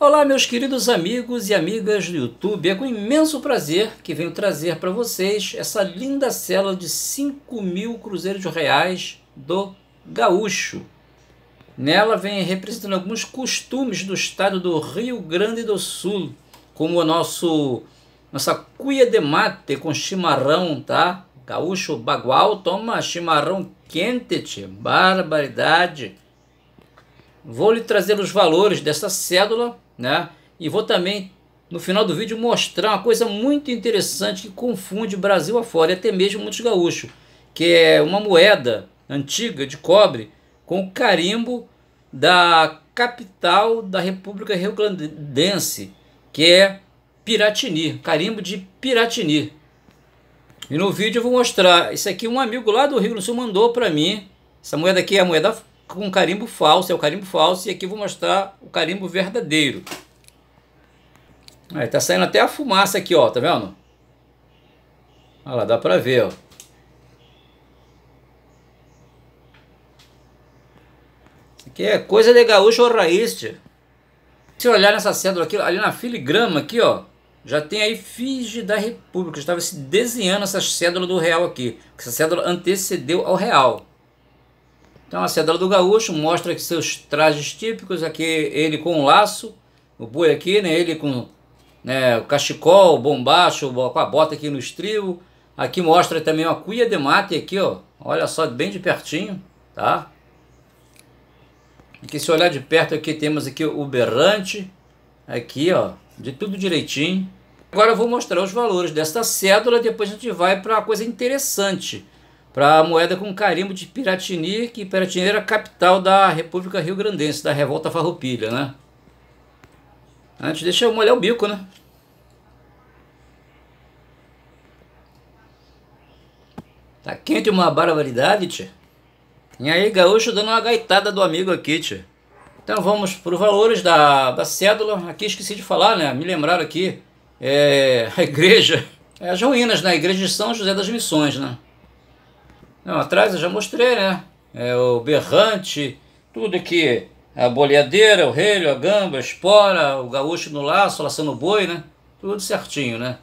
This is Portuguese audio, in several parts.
Olá meus queridos amigos e amigas do YouTube, é com imenso prazer que venho trazer para vocês essa linda cédula de 5.000 cruzeiros reais do Gaúcho. Nela vem representando alguns costumes do estado do Rio Grande do Sul, como a nossa cuia de mate com chimarrão, tá? Gaúcho bagual toma chimarrão quente, barbaridade. Vou lhe trazer os valores dessa cédula, né? E vou também, no final do vídeo, mostrar uma coisa muito interessante que confunde Brasil afora, e até mesmo muitos gaúchos, que é uma moeda antiga de cobre com o carimbo da capital da República Rio Grandense, que é Piratini, carimbo de Piratini. E no vídeo eu vou mostrar, isso aqui um amigo lá do Rio Grande do Sul mandou para mim, essa moeda aqui é a moeda com carimbo falso, é o carimbo falso, e aqui eu vou mostrar o carimbo verdadeiro. Aí tá saindo até a fumaça aqui, ó, tá vendo? Olha lá, dá pra ver, ó. Isso aqui é coisa de gaúcho ou raiz, tia. Se olhar nessa cédula aqui, ali na filigrama aqui, ó, já tem aí Efígie da República, estava se desenhando essa cédula do real aqui, essa cédula antecedeu ao real. Então a cédula do gaúcho mostra que seus trajes típicos, aqui ele com um laço, o boi aqui, né, ele com, né, o cachecol, o bombacho, com a bota aqui no estribo. Aqui mostra também uma cuia de mate aqui, ó, olha só bem de pertinho, tá? Aqui se olhar de perto aqui temos aqui o berrante, aqui ó, de tudo direitinho. Agora eu vou mostrar os valores desta cédula, depois a gente vai para uma coisa interessante, para a moeda com carimbo de Piratini, que Piratini era a capital da República Rio Grandense, da Revolta Farroupilha, né? Antes deixa eu molhar o bico, né? Tá quente uma barbaridade, tia. E aí gaúcho dando uma gaitada do amigo aqui, tia. Então vamos para os valores da cédula. Aqui esqueci de falar, né? Me lembraram aqui, a igreja, as ruínas, né? A igreja de São José das Missões, né? Não, atrás eu já mostrei, né? É o berrante, tudo aqui, a boleadeira, o relho, a gamba, a espora, o gaúcho no laço, laçando o boi, né? Tudo certinho, né?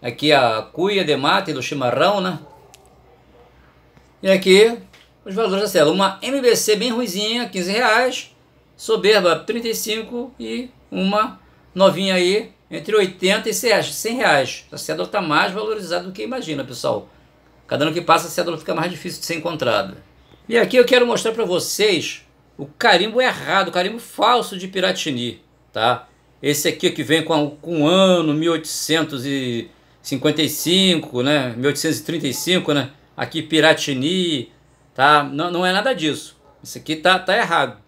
Aqui a cuia de mate do chimarrão, né? E aqui os valores da cédula. Uma MBC bem ruizinha, R$15, soberba, R$35 e uma novinha aí, entre R$80 e R$100. A cédula está mais valorizada do que imagina, pessoal. Cada ano que passa a cédula fica mais difícil de ser encontrada. E aqui eu quero mostrar para vocês o carimbo errado, o carimbo falso de Piratini, tá? Esse aqui que vem com o ano 1855, né? 1835, né? Aqui Piratini, tá? Não é nada disso. Isso aqui tá errado,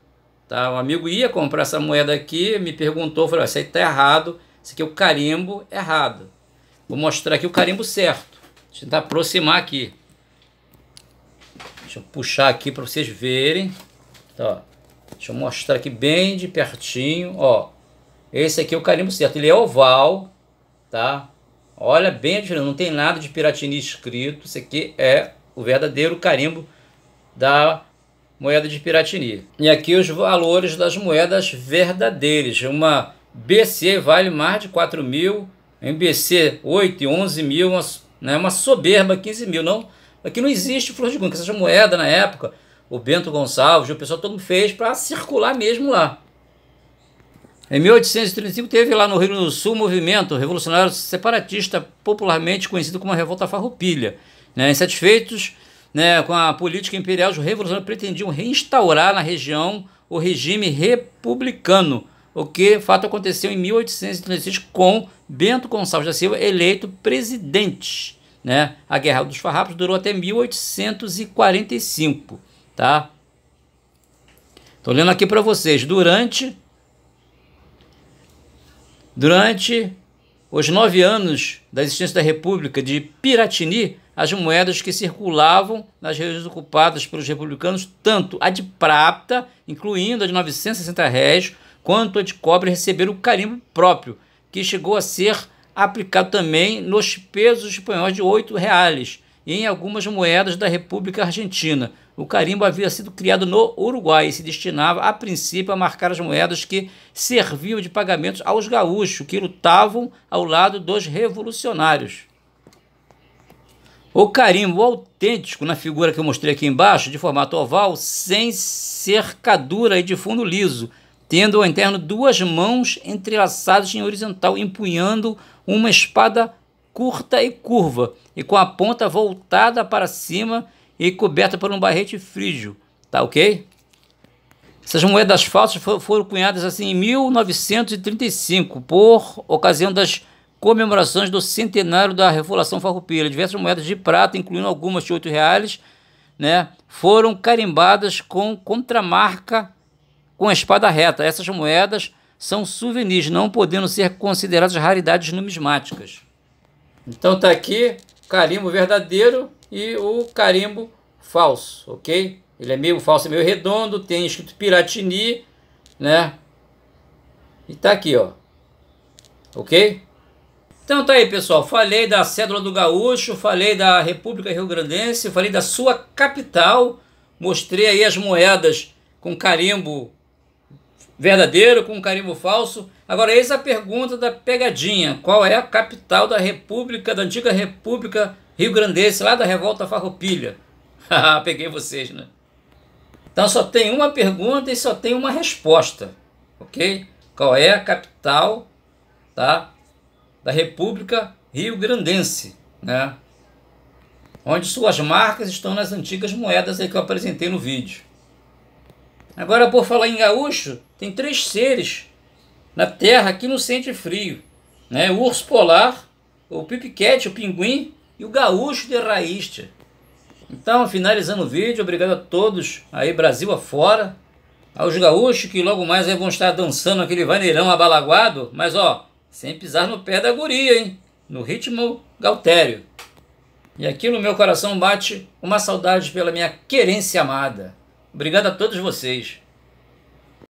tá? Um amigo ia comprar essa moeda aqui, me perguntou, falou, isso aí tá errado, isso aqui é o carimbo errado. Vou mostrar aqui o carimbo certo. Deixa eu tentar aproximar aqui. Deixa eu puxar aqui para vocês verem. Ó, deixa eu mostrar aqui bem de pertinho. Ó, esse aqui é o carimbo certo. Ele é oval, tá? Olha bem, não tem nada de Piratini escrito. Isso aqui é o verdadeiro carimbo da moeda de Piratini. E aqui os valores das moedas verdadeiras. Uma BC vale mais de 4 mil. MBC 8 e 11 mil. Uma soberba, 15 mil, não. Aqui não existe flor de gume, que essa moeda na época, o Bento Gonçalves, o pessoal todo mundo fez para circular mesmo lá. Em 1835 teve lá no Rio Grande do Sul um movimento revolucionário separatista, popularmente conhecido como a Revolta Farroupilha. Insatisfeitos, né, com a política imperial, os revolucionários pretendiam reinstaurar na região o regime republicano, o que, fato, aconteceu em 1836 com Bento Gonçalves da Silva eleito presidente, né? A Guerra dos Farrapos durou até 1845, tá? Tô lendo aqui para vocês, durante os 9 anos da existência da República de Piratini, as moedas que circulavam nas regiões ocupadas pelos republicanos, tanto a de prata, incluindo a de R$960, quanto a de cobre, receberam o carimbo próprio, que chegou a ser aplicado também nos pesos espanhóis de R$8 e em algumas moedas da República Argentina, O carimbo havia sido criado no Uruguai e se destinava, a princípio, a marcar as moedas que serviam de pagamentos aos gaúchos, que lutavam ao lado dos revolucionários. O carimbo autêntico, na figura que eu mostrei aqui embaixo, de formato oval, sem cercadura e de fundo liso, tendo ao interno duas mãos entrelaçadas em horizontal, empunhando uma espada curta e curva, e com a ponta voltada para cima e coberta por um barrete frígio, tá ok? Essas moedas falsas foram cunhadas assim em 1935, por ocasião das comemorações do centenário da Revolta Farroupilha. Diversas moedas de prata, incluindo algumas de R$8, né, foram carimbadas com contramarca com a espada reta. Essas moedas são souvenirs, não podendo ser consideradas raridades numismáticas. Então tá aqui o carimbo verdadeiro e o carimbo falso, ok? Ele é meio falso, meio redondo, tem escrito Piratini, né? E tá aqui, ó, ok? Então tá aí, pessoal, falei da cédula do gaúcho, falei da República Rio Grandense, falei da sua capital, mostrei aí as moedas com carimbo verdadeiro, com carimbo falso. Agora, eis a pergunta da pegadinha: qual é a capital da República, da antiga República Rio Grandense, lá da Revolta Farroupilha? Peguei vocês, né? Então só tem uma pergunta e só tem uma resposta, ok? Qual é a capital, tá, da República Rio Grandense, né? Onde suas marcas estão nas antigas moedas aí que eu apresentei no vídeo. Agora, por falar em gaúcho, tem três seres na terra que não sente frio, né? O urso polar, o pipiquete, o pinguim e o gaúcho de raiz, tia. Então, finalizando o vídeo, obrigado a todos aí Brasil afora, aos gaúchos que logo mais aí vão estar dançando aquele vaneirão abalaguado, mas ó, sem pisar no pé da guria, hein? No ritmo gautério. E aqui no meu coração bate uma saudade pela minha querência amada. Obrigado a todos vocês.